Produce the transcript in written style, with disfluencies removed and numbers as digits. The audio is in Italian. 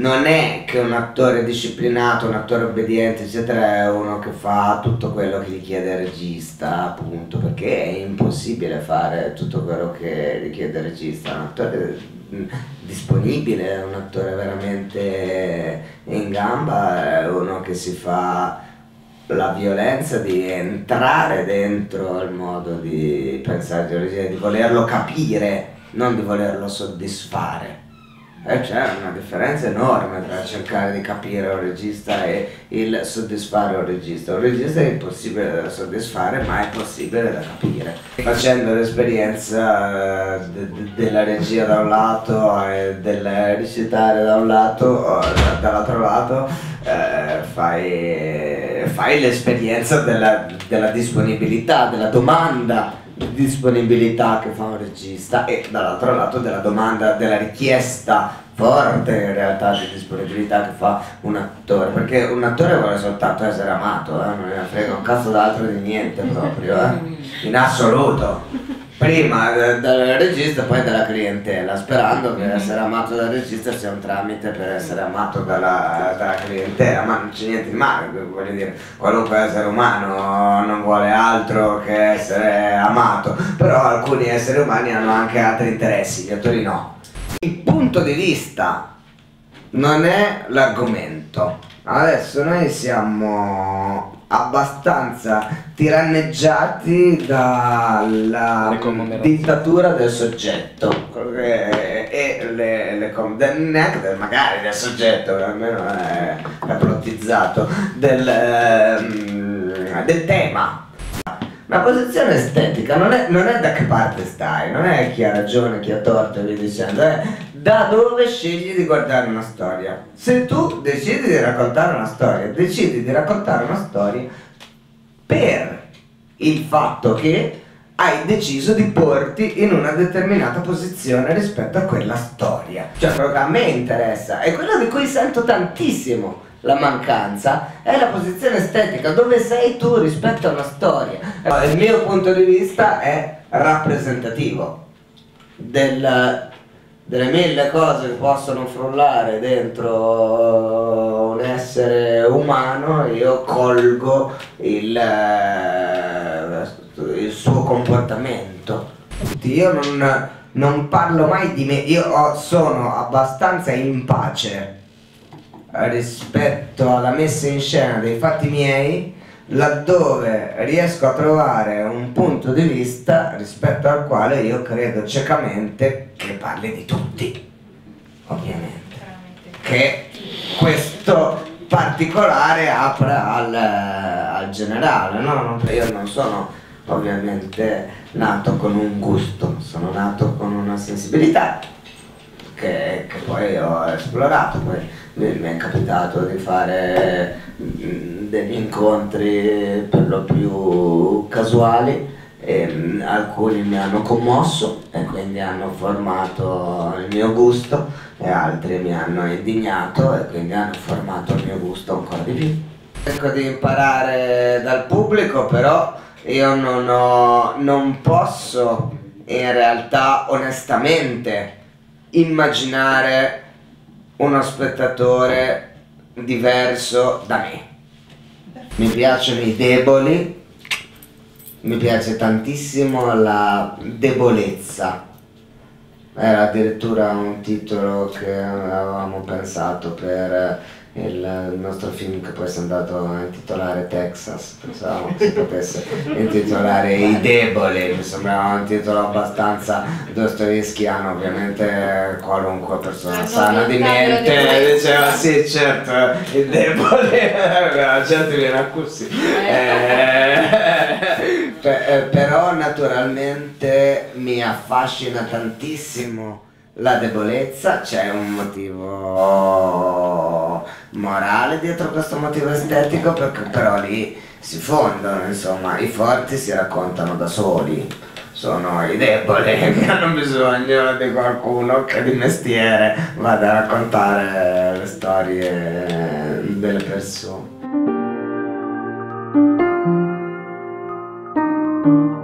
non è che un attore disciplinato, un attore obbediente eccetera è uno che fa tutto quello che gli chiede il regista, appunto, perché è impossibile fare tutto quello che gli chiede il regista. Un attore disponibile, un attore veramente in gamba è uno che si fa la violenza di entrare dentro il modo di pensare di origine, di volerlo capire, non di volerlo soddisfare. E c'è una differenza enorme tra cercare di capire un regista e il soddisfare un regista. Un regista è impossibile da soddisfare, ma è possibile da capire. Facendo l'esperienza della regia da un lato e del recitare da un lato o dall'altro lato, fai l'esperienza della disponibilità, della domanda di disponibilità che fa un regista, e dall'altro lato della domanda, della richiesta forte in realtà di disponibilità che fa un attore, perché un attore vuole soltanto essere amato, non ne frega un cazzo d'altro di niente proprio, in assoluto. Prima dal regista, poi dalla clientela, sperando che essere amato dal regista sia un tramite per essere amato dalla clientela, ma non c'è niente di male, voglio dire, qualunque essere umano non vuole altro che essere amato, però alcuni esseri umani hanno anche altri interessi, gli attori no. Il punto di vista non è l'argomento. Adesso noi siamo abbastanza tiranneggiati dalla dittatura del soggetto e neanche magari del soggetto, almeno è protizzato, del tema. La posizione estetica non è da che parte stai, non è chi ha ragione, chi ha torto e via dicendo, è da dove scegli di guardare una storia. Se tu decidi di raccontare una storia, decidi di raccontare una storia per il fatto che hai deciso di porti in una determinata posizione rispetto a quella storia. Cioè, quello che a me interessa, è quello di cui sento tantissimo la mancanza, è la posizione estetica, dove sei tu rispetto a una storia. Il mio punto di vista è rappresentativo delle mille cose che possono frullare dentro un essere umano. Io colgo il suo comportamento. Io non parlo mai di me, io sono abbastanza in pace rispetto alla messa in scena dei fatti miei, laddove riesco a trovare un punto di vista rispetto al quale io credo ciecamente che parli di tutti, ovviamente, che questo particolare apra al generale, no? Io non sono ovviamente nato con un gusto, sono nato con una sensibilità che poi ho esplorato. Poi mi è capitato di fare degli incontri per lo più casuali, e alcuni mi hanno commosso e quindi hanno formato il mio gusto, e altri mi hanno indignato e quindi hanno formato il mio gusto ancora di più. Cerco di imparare dal pubblico, però io non posso in realtà onestamente immaginare uno spettatore diverso da me. Mi piacciono i deboli, mi piace tantissimo la debolezza. Era addirittura un titolo che avevamo pensato per il nostro film, che poi si è andato a intitolare Texas. Pensavamo che si potesse intitolare I deboli, mi sembrava un titolo abbastanza dostoevskiano. Ovviamente qualunque persona sana di mente diceva sì, certo, il debole, certo viene a così. Però naturalmente mi affascina tantissimo la debolezza. C'è un motivo morale dietro questo motivo estetico, perché però lì si fondono, insomma, i forti si raccontano da soli, sono i deboli che hanno bisogno di qualcuno che di mestiere vada a raccontare le storie delle persone.